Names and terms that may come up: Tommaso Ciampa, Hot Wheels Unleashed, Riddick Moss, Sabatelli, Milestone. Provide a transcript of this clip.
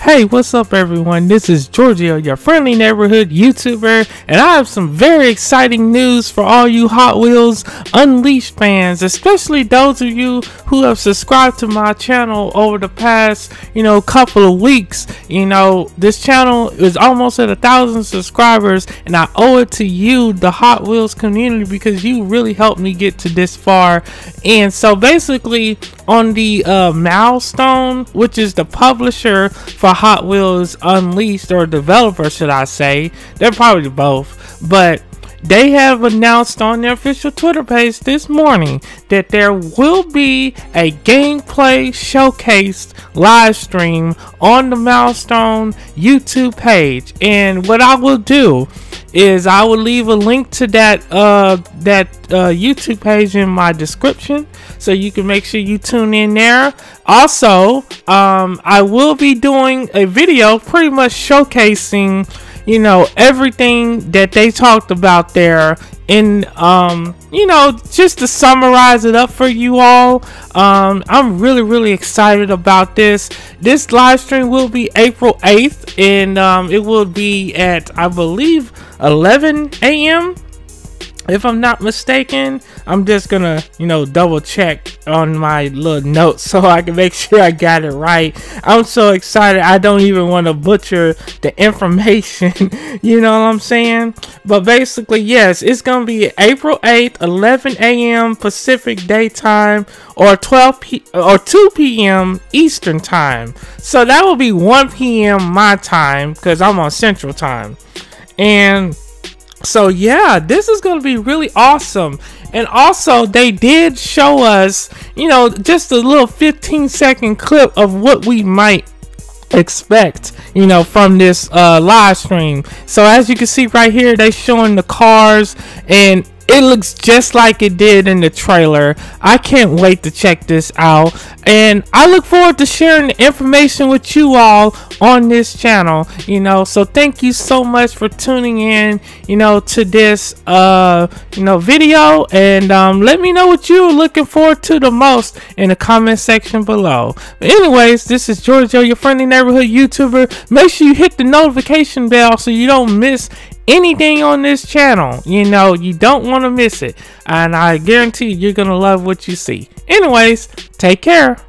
Hey, what's up everyone, this is Giorgio, your friendly neighborhood YouTuber, and I have some very exciting news for all you Hot Wheels Unleashed fans, especially those of you who have subscribed to my channel over the past, couple of weeks. This channel is almost at 1,000 subscribers, and I owe it to you, the Hot Wheels community, because you really helped me get to this far. And so basically, on the Milestone, which is the publisher for Hot Wheels Unleashed, or developer should I say, they're probably both, but they have announced on their official Twitter page this morning that there will be a gameplay showcased live stream on the Milestone YouTube page. And what I will do is I will leave a link to that YouTube page in my description, so you can make sure you tune in there. Also, I will be doing a video pretty much showcasing everything that they talked about there, and just to summarize it up for you all. I'm really excited about this live stream. Will be April 8th, and it will be at, I believe, 11 a.m. if I'm not mistaken. I'm just gonna double check on my little notes so I can make sure I got it right. I'm so excited, I don't even want to butcher the information. You know what I'm saying? But basically, yes, it's gonna be April 8th, 11 a.m. Pacific Daytime, or 2 p.m. Eastern Time. So that will be 1 p.m. my time, because I'm on Central Time. And so yeah, this is going to be really awesome. And also, they did show us, just a little 15-second clip of what we might expect, from this live stream. So as you can see right here, they showing the cars, and it looks just like it did in the trailer. I can't wait to check this out, and I look forward to sharing the information with you all on this channel. So thank you so much for tuning in, to this video, and let me know what you're looking forward to the most in the comment section below. But anyways, this is Giorgio, your friendly neighborhood YouTuber. Make sure you hit the notification bell so you don't miss anything on this channel. You don't want to miss it, and I guarantee you're gonna love what you see. Anyways, take care.